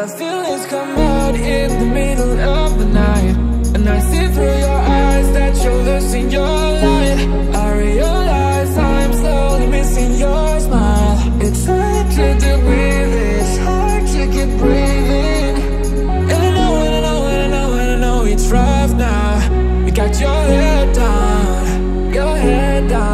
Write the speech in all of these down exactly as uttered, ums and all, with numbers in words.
our feelings come out in the middle of the night, and I see through your eyes that you're losing your light. I realize I'm slowly missing your smile. It's hard to do with it, it's hard to keep breathing. And I know, and I know, and I know, and I know it's rough now. You got your head down, your head down.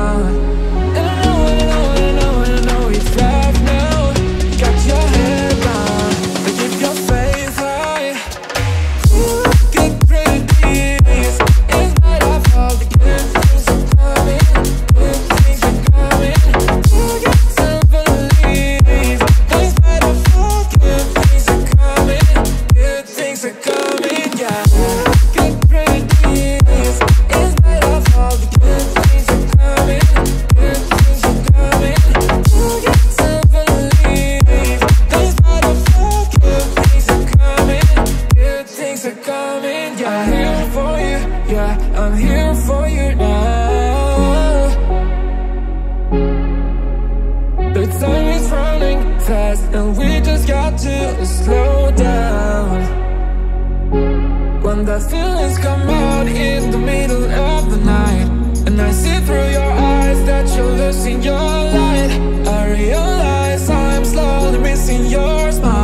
Your light, I realize I'm slowly missing your smile.